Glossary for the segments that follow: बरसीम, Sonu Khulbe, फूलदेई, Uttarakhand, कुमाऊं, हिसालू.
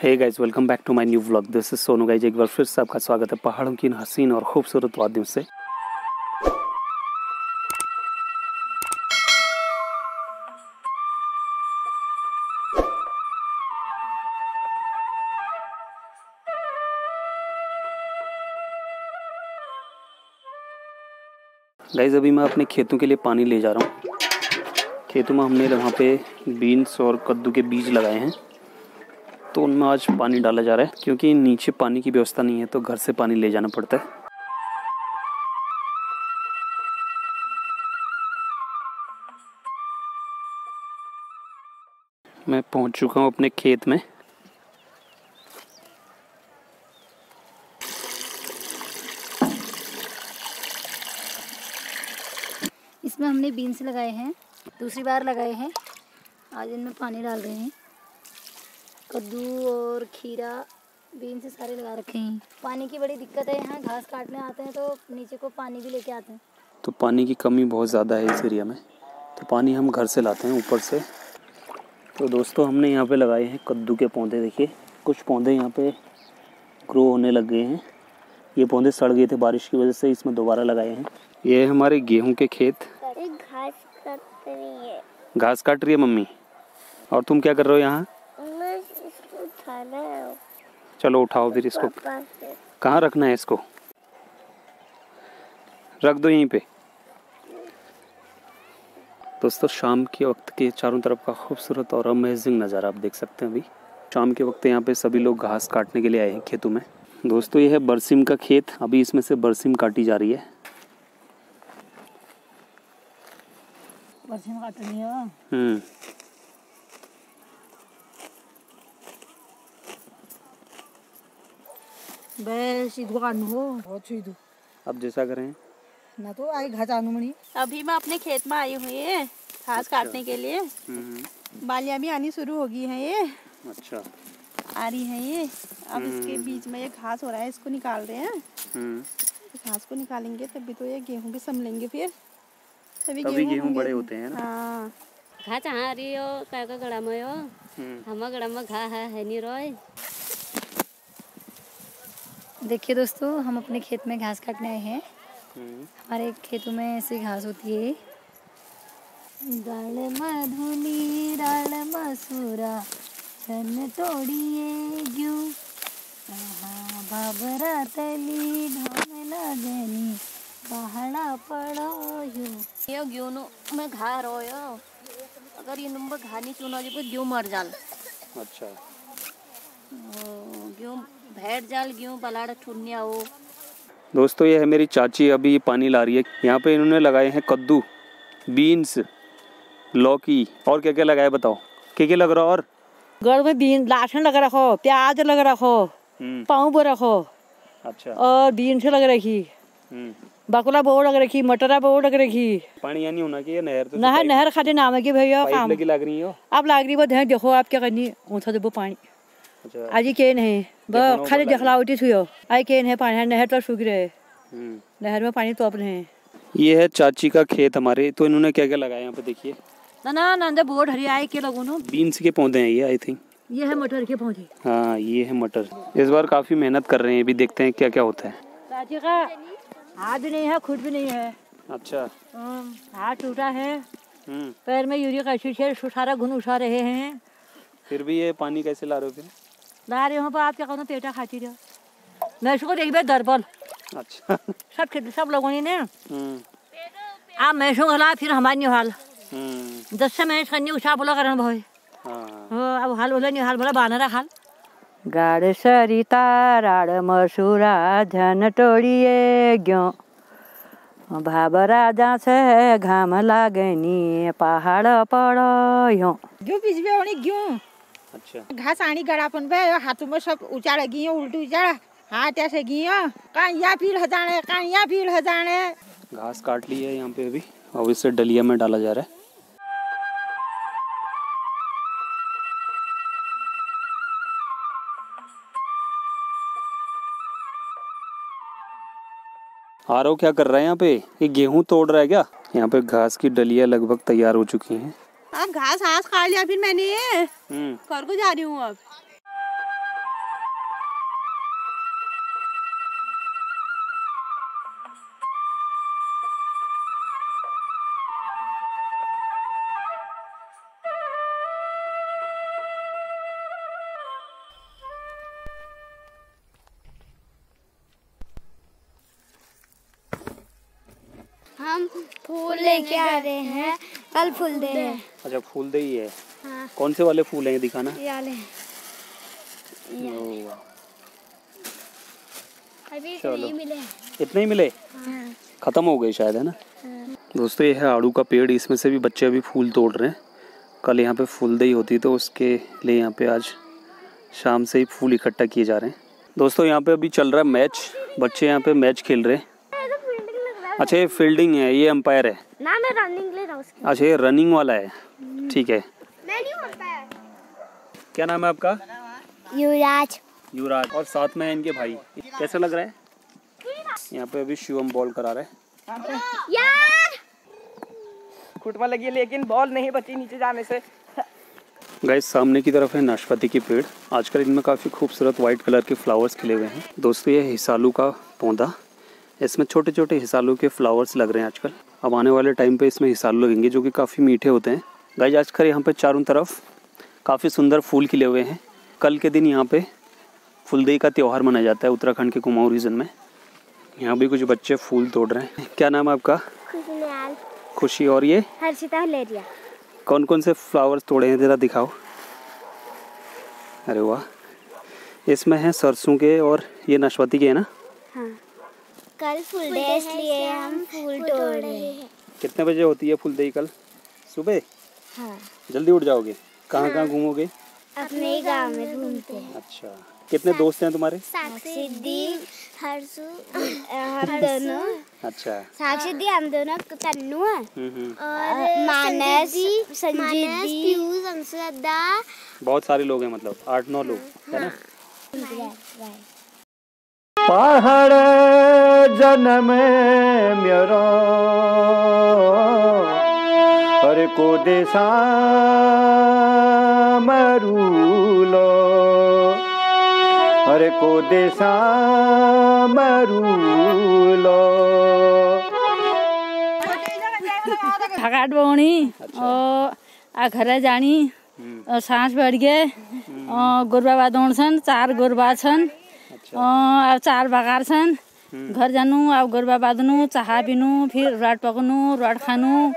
Hey guys, welcome back to my new vlog. This is Sonu guys. एक बार फिर से आपका स्वागत है पहाड़ों की इन हसीन और खूबसूरत वादियों से। गाइस, अभी मैं अपने खेतों के लिए पानी ले जा रहा हूँ। खेतों में हमने वहाँ पे बीन्स और कद्दू के बीज लगाए हैं, तो उनमें आज पानी डाला जा रहा है क्योंकि नीचे पानी की व्यवस्था नहीं है, तो घर से पानी ले जाना पड़ता है। मैं पहुंच चुका हूं अपने खेत में। इसमें हमने बीन्स लगाए हैं, दूसरी बार लगाए हैं। आज इनमें पानी डाल रहे हैं। कद्दू और खीरा, बीन्स सारे लगा रखे हैं। पानी की बड़ी दिक्कत है यहाँ, घास काटने आते हैं तो नीचे को पानी भी लेके आते हैं, तो पानी की कमी बहुत ज़्यादा है इस एरिया में, तो पानी हम घर से लाते हैं ऊपर से। तो दोस्तों, हमने यहाँ पे लगाए हैं कद्दू के पौधे। देखिए, कुछ पौधे यहाँ पे ग्रो होने लग गए हैं। ये पौधे सड़ गए थे बारिश की वजह से, इसमें दोबारा लगाए हैं। ये हमारे गेहूँ के खेत। घास काट रही है मम्मी, और तुम क्या कर रहे हो यहाँ? चलो उठाओ फिर इसको। कहाँ रखना है इसको? रख दो यहीं पे। दोस्तों, शाम के वक्त के चारों तरफ का खूबसूरत और अमेजिंग नज़ारा आप देख सकते हैं। अभी शाम के वक्त यहाँ पे सभी लोग घास काटने के लिए आए हैं खेतों में। दोस्तों, ये है बरसीम का खेत। अभी इसमें से बरसीम काटी जा रही है। बरसीम काट रही है। अब जैसा करें ना, तो आई घास आनू मनी। अभी मैं अपने खेत में आई हुई है घास काटने के लिए। बालियां भी आनी शुरू हो गई है। ये अच्छा आ रही है ये। अब इसके बीच में ये घास हो रहा है, इसको निकाल रहे हैं। घास को निकालेंगे तभी तो ये गेहूं भी संभलेंगे, फिर तभी गेहूं बड़े होते हैं ना। हां, घास आ रही हो का गड़ा में हो, हम गड़ा में घा है नहीं रोए। देखिए दोस्तों, हम अपने खेत में घास काटने आए हैं। हमारे खेतों में ऐसी घास होती है। डाल मधुली डाल मसूरा चन तोड़िए ग्यू बाबरा तली ढोम लगनी पहाड़ा पड़ो यू यो ग्यू नो मैं घा रोयो। अगर ये नंबर घा नहीं चुना जी तो ग्यू मर जाल। अच्छा, ग्यू भेड़ जाल ग्यू बलाड़ ठुनिया हो। दोस्तों, ये है मेरी चाची, अभी पानी ला रही है। यहाँ पे इन्होंने लगाए हैं कद्दू, बीन्स, लौकी और क्या क्या लगाया बताओ। क्या लग रहा? और घर में बीन लहसुन लगा रखो, प्याज लगा रखो, पाव बो रखो। अच्छा, और बीन्स लग रखी, बकुला बो लग रखी, मटरा बो लग रखी। पानी यानी होना की नहर, तो नहर नहर खाते नाम है कि भैया काम लग रही हो। अब लग रही है, देखो आप क्या करनी ऊँचा देबो पानी। आज केन है खाली जखला उठी छुयो। आई केन है पानी, नहर तो सूख रहे, नहर में पानी टॉप रहे। ये है चाची का खेत हमारे। तो इन्होंने क्या क्या लगाया यहाँ पे देखिए। ना ना नंदा बोर्ड हरी आई के लगो नो। बीन्स के पौधे हैं ये, आई थिंक ये है मटर के पौधे। हाँ, ये है मटर। इस बार काफी मेहनत कर रहे हैं, अभी देखते हैं क्या क्या होता है। चाची का हाथ भी नहीं है, खुद भी नहीं है। अच्छा, हाथ टूटा है, पैर में यूरिया का शीशे सारा घुन उठा रहे हैं। फिर भी ये पानी कैसे ला रहे हो? फिर ला रहे हो पर आप क्या करो, पेटा खाती रहो। मैं इसको देख बे दरबल। अच्छा, सब लोगों ने आप मैसों खिला, फिर हमारी निहाल 10 से मैच करनी उछा बोला करना भाई। हाँ, अब हाल बोला निहाल बोला बानरा हाल। गाड़ सरिता राड़ मसूरा झन टोड़िए ग्यों भाबरा जा से घाम लागनी पहाड़ पड़ो यो जो पिछवे होनी क्यों। अच्छा, घास आनी गड़ापन बे हाथों में सब उचाड़ गई है, उल्टी उचाड़ हाथ ऐसे गई है। काया पीड़ हजाने, काया पीड़ हजाने। घास काट ली है यहाँ पे अभी, और इसे डलिया में डाला जा रहा है। आरो क्या कर रहा है यहाँ पे? ये गेहूं तोड़ रहा है क्या? यहाँ पे घास की डलिया लगभग तैयार हो चुकी हैं। अब घास खा लिया फिर मैंने, घर को जा रही हूँ अब। हम फूल लेके आ रहे हैं, कल फूल दे है। अच्छा फूल दे ही है। हाँ। कौन से वाले फूल हैं दिखाना? अभी नहीं मिले। इतने ही मिले? हाँ। खत्म हो गए शायद, है ना? हाँ। दोस्तों ये है आड़ू का पेड़, इसमें से भी बच्चे अभी फूल तोड़ रहे हैं। कल यहाँ पे फूलदेई होती तो उसके लिए यहाँ पे आज शाम से ही फूल इकट्ठा किए जा रहे हैं। दोस्तों यहाँ पे अभी चल रहा है मैच, बच्चे यहाँ पे मैच खेल रहे हैं। अच्छा ये फील्डिंग है, ये अंपायर है ना? मैं रनिंग ले रहा हूँ। अच्छा ये रनिंग वाला है, ठीक है। मैं नहीं अंपायर। क्या नाम है आपका? युवराज। युवराज और साथ में है इनके भाई। कैसा लग रहा है? यहाँ पे अभी शिवम बॉल करा रहा है। यार खुटमा लगी लेकिन बॉल नहीं बची नीचे जाने से। गाइस सामने की तरफ है नाशपाती के पेड़, आजकल इनमें काफ़ी खूबसूरत व्हाइट कलर के फ्लावर्स खिले हुए हैं। दोस्तों ये हिसालू का पौधा, इसमें छोटे छोटे हिसालू के फ्लावर्स लग रहे हैं आजकल। अब आने वाले टाइम पे इसमें हिसालू लगेंगे जो कि काफ़ी मीठे होते हैं। गाइस आजकल यहाँ पे चारों तरफ काफ़ी सुंदर फूल खिले हुए हैं। कल के दिन यहाँ पे फूलदेई का त्यौहार मनाया जाता है उत्तराखंड के कुमाऊं रीजन में। यहाँ भी कुछ बच्चे फूल तोड़ रहे हैं। क्या नाम है आपका? खुशी और ये हर्षिता। कौन कौन से फ्लावर्स तोड़े हैं जरा दिखाओ। अरे वाह, इसमें है सरसों के और ये नाशपाती के, है ना? हाँ। कल फूलदेई है इसलिए हम फूल तोड़ रहे हैं। कितने बजे होती है फूलदेई कल? सुबह। हाँ। जल्दी उठ जाओगे? कहाँ कहाँ घूमोगे? अपने ही गांव में घूमते हैं। अच्छा कितने दोस्त हैं तुम्हारे? हम दोनों। अच्छा साक्षी दी, हम दोनों, तन्नू और मानस, संजीव, पीयूष, अंशदा, बहुत सारे लोग हैं, मतलब 8-9 लोग, है ना? पहाड़ जन्म मेरो हर को देसा मरूलो हर को देसा मरूलो फगाट बौनी और आ घर जानी सांस बढ़ गए गोरबा दौड़न, 4 गोरबा छन्। अच्छा। 4 बगार छन्। घर जानु आ गोरबा बाँध्नु, चाह पिनु, फिर रोट पकाउनु, रोट खानु,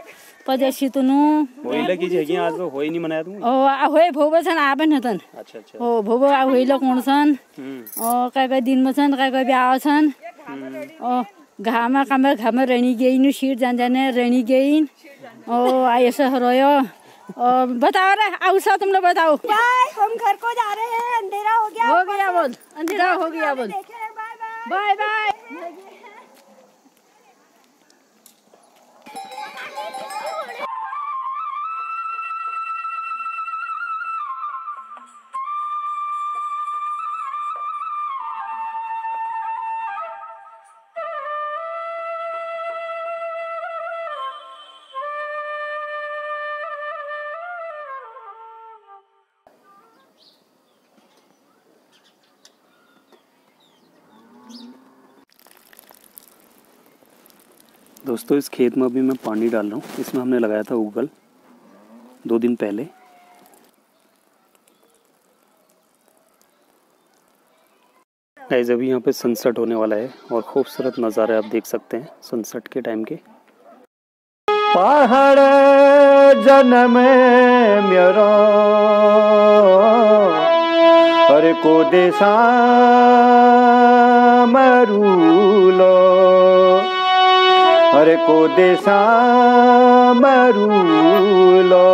घामा कमर घामा रेणी गई, सीट जान जाने रेणी गई, ऐसा रोयो। बताओ रे आउसा, तुम लोग बताओ। हम घर को जा रहे हैं, अंधेरा हो गया। बोल अंधेरा हो गया, बोल बाय बाय। दोस्तों इस खेत में अभी मैं पानी डाल रहा हूँ, इसमें हमने लगाया था उगल 2 दिन पहले। गाइस अभी यहाँ पे सनसेट होने वाला है और खूबसूरत नज़ारा आप देख सकते हैं सनसेट के टाइम के। पहाड़ जन्म मेरो हर को देसा मरूलो हर को देसा मरूलो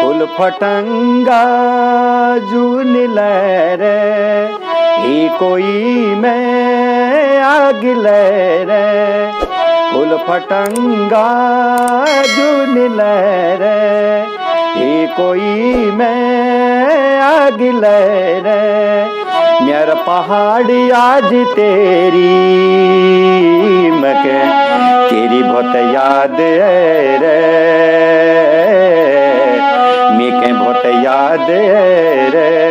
फूल फटंगा जून लहरे ही कोई में आग लहरे फूल फटंगा जून लहरे ही कोई में आग लहरे मेरा पहाड़ी आज तेरी मके तेरी बहुत याद है रे मैं के बहुत याद है रे